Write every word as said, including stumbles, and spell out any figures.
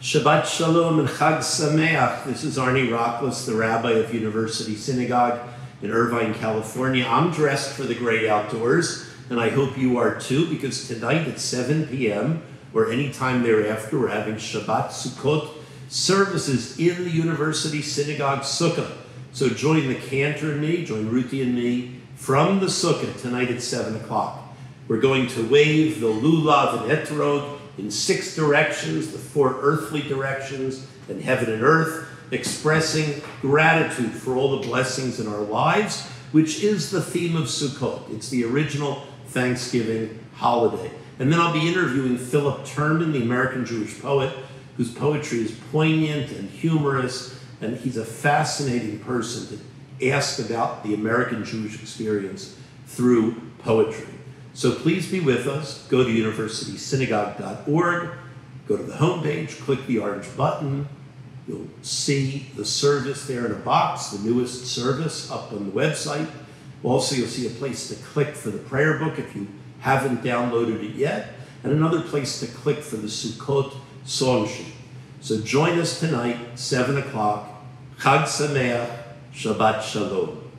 Shabbat Shalom and Chag Sameach. This is Arnie Rockless, the rabbi of University Synagogue in Irvine, California. I'm dressed for the great outdoors, and I hope you are too, because tonight at seven p m or any time thereafter, we're having Shabbat Sukkot services in the University Synagogue Sukkah. So join the cantor and me, join Ruthie and me from the Sukkah tonight at seven o'clock. We're going to wave the lulav and etrog in six directions, the four earthly directions, and heaven and earth, expressing gratitude for all the blessings in our lives, which is the theme of Sukkot. It's the original Thanksgiving holiday. And then I'll be interviewing Philip Terman, the American Jewish poet, whose poetry is poignant and humorous, and he's a fascinating person to ask about the American Jewish experience through poetry. So please be with us. Go to university synagogue dot org, go to the homepage, click the orange button. You'll see the service there in a box, the newest service up on the website. Also, you'll see a place to click for the prayer book if you haven't downloaded it yet, and another place to click for the Sukkot song sheet. So join us tonight, seven o'clock. Chag Sameach, Shabbat Shalom.